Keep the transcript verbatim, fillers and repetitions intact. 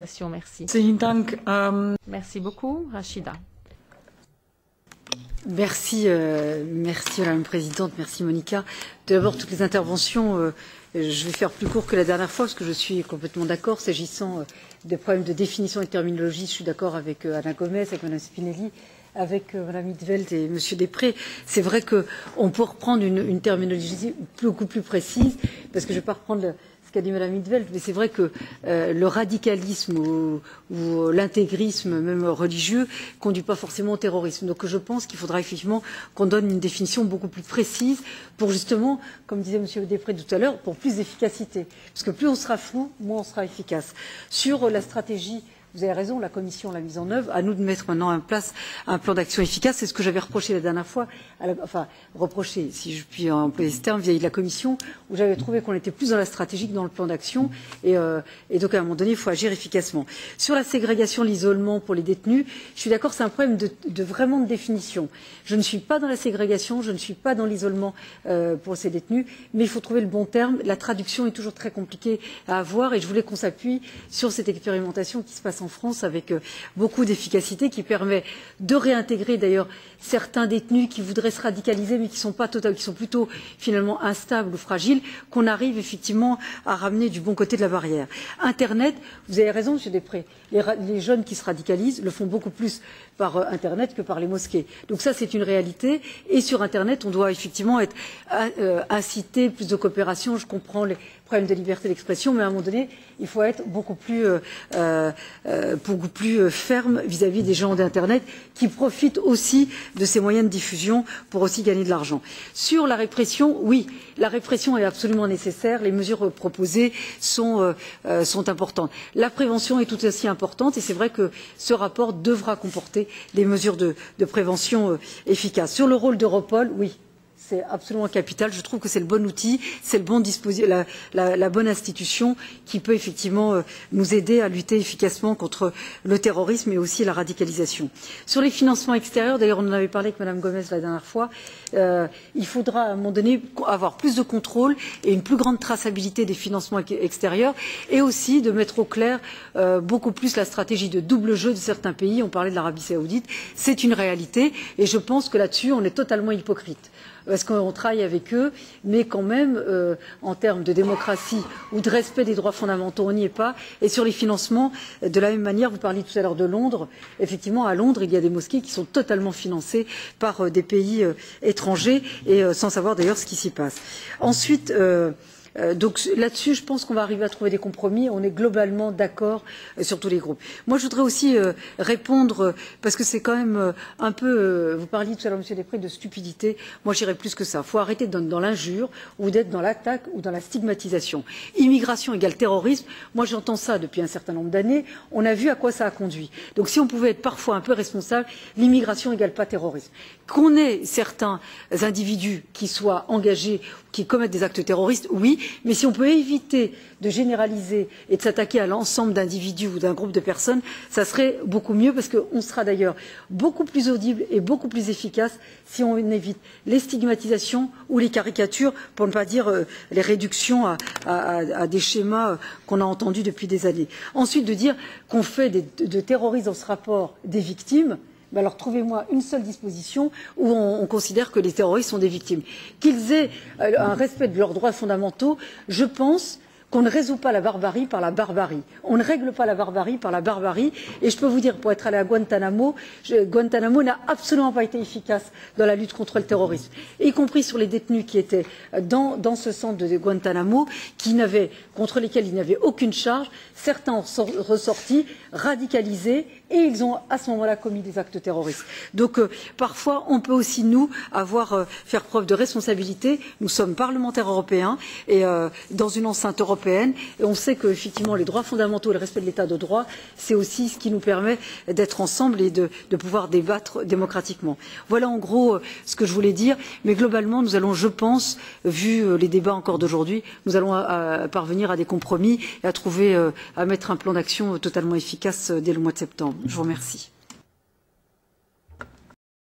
Merci. Merci beaucoup, Rachida. Merci, euh, merci Madame la Présidente, merci Monica. D'abord, toutes les interventions, euh, je vais faire plus court que la dernière fois, parce que je suis complètement d'accord. S'agissant euh, des problèmes de définition et de terminologie, je suis d'accord avec euh, Ana Gomes, avec Madame Spinelli, avec euh, Madame Hidveld et Monsieur Després. C'est vrai qu'on peut reprendre une, une terminologie beaucoup plus précise, parce que je ne vais pas reprendre... Le, ce qu'a dit Madame Hidveld, mais c'est vrai que euh, le radicalisme ou, ou l'intégrisme même religieux ne conduit pas forcément au terrorisme. Donc je pense qu'il faudra effectivement qu'on donne une définition beaucoup plus précise pour justement, comme disait Monsieur Després tout à l'heure, pour plus d'efficacité. Parce que plus on sera flou, moins on sera efficace. Sur la stratégie... Vous avez raison, la Commission l'a mise en œuvre. À nous de mettre maintenant en place un plan d'action efficace. C'est ce que j'avais reproché la dernière fois, à la, enfin reproché, si je puis employer ce terme, vieille de la Commission, où j'avais trouvé qu'on était plus dans la stratégie que dans le plan d'action. Et, euh, et donc à un moment donné, il faut agir efficacement. Sur la ségrégation, l'isolement pour les détenus, je suis d'accord, c'est un problème de, de vraiment de définition. Je ne suis pas dans la ségrégation, je ne suis pas dans l'isolement euh, pour ces détenus, mais il faut trouver le bon terme. La traduction est toujours très compliquée à avoir, et je voulais qu'on s'appuie sur cette expérimentation qui se passe en France avec beaucoup d'efficacité, qui permet de réintégrer d'ailleurs certains détenus qui voudraient se radicaliser mais qui sont pas total, qui sont plutôt finalement instables ou fragiles, qu'on arrive effectivement à ramener du bon côté de la barrière. Internet, vous avez raison Monsieur Després, les, les jeunes qui se radicalisent le font beaucoup plus par euh, Internet que par les mosquées. Donc ça c'est une réalité, et sur Internet on doit effectivement être euh, incité, plus de coopération, je comprends les problèmes de liberté d'expression, mais à un moment donné il faut être beaucoup plus euh, euh, beaucoup plus ferme vis-à-vis des gens d'Internet qui profitent aussi de ces moyens de diffusion pour aussi gagner de l'argent. Sur la répression, oui, la répression est absolument nécessaire, les mesures proposées sont, euh, sont importantes. La prévention est tout aussi importante, et c'est vrai que ce rapport devra comporter des mesures de, de prévention euh, efficaces. Sur le rôle d'Europol, oui. C'est absolument capital. Je trouve que c'est le bon outil, c'est le bon dispositif, la, la, la bonne institution qui peut effectivement nous aider à lutter efficacement contre le terrorisme et aussi la radicalisation. Sur les financements extérieurs, d'ailleurs on en avait parlé avec Madame Gomes la dernière fois, euh, il faudra à un moment donné avoir plus de contrôle et une plus grande traçabilité des financements extérieurs, et aussi de mettre au clair euh, beaucoup plus la stratégie de double jeu de certains pays. On parlait de l'Arabie Saoudite, c'est une réalité, et je pense que là-dessus on est totalement hypocrite. Parce qu'on travaille avec eux, mais quand même, euh, en termes de démocratie ou de respect des droits fondamentaux, on n'y est pas. Et sur les financements, de la même manière, vous parliez tout à l'heure de Londres. Effectivement, à Londres, il y a des mosquées qui sont totalement financées par euh, des pays euh, étrangers, et euh, sans savoir d'ailleurs ce qui s'y passe. Ensuite... Euh, Donc là-dessus, je pense qu'on va arriver à trouver des compromis. On est globalement d'accord sur tous les groupes. Moi, je voudrais aussi répondre, parce que c'est quand même un peu... Vous parliez tout à l'heure, Monsieur Després, de stupidité. Moi, j'irais plus que ça. Il faut arrêter d'être dans l'injure, ou d'être dans l'attaque, ou dans la stigmatisation. Immigration égale terrorisme. Moi, j'entends ça depuis un certain nombre d'années. On a vu à quoi ça a conduit. Donc si on pouvait être parfois un peu responsable, l'immigration égale pas terrorisme. Qu'on ait certains individus qui soient engagés, qui commettent des actes terroristes, oui. Mais si on peut éviter de généraliser et de s'attaquer à l'ensemble d'individus ou d'un groupe de personnes, ça serait beaucoup mieux, parce qu'on sera d'ailleurs beaucoup plus audible et beaucoup plus efficace si on évite les stigmatisations ou les caricatures, pour ne pas dire euh, les réductions à, à, à des schémas euh, qu'on a entendus depuis des années. Ensuite, de dire qu'on fait des, de terrorisme dans ce rapport des victimes. Ben alors trouvez-moi une seule disposition où on, on considère que les terroristes sont des victimes. Qu'ils aient euh, un respect de leurs droits fondamentaux, je pense qu'on ne résout pas la barbarie par la barbarie. On ne règle pas la barbarie par la barbarie. Et je peux vous dire, pour être allé à Guantanamo, je, Guantanamo n'a absolument pas été efficace dans la lutte contre le terrorisme, y compris sur les détenus qui étaient dans, dans ce centre de Guantanamo, qui n'avaient, contre lesquels il n'y avait aucune charge. Certains ont ressorti radicalisés, et ils ont à ce moment-là commis des actes terroristes. Donc euh, parfois on peut aussi nous avoir, euh, faire preuve de responsabilité. Nous sommes parlementaires européens, et euh, dans une enceinte européenne, et on sait que effectivement les droits fondamentaux et le respect de l'état de droit, c'est aussi ce qui nous permet d'être ensemble et de, de pouvoir débattre démocratiquement. Voilà en gros euh, ce que je voulais dire, mais globalement nous allons, je pense, vu euh, les débats encore d'aujourd'hui, nous allons à, à parvenir à des compromis et à trouver, euh, à mettre un plan d'action totalement efficace euh, dès le mois de septembre. Je vous remercie.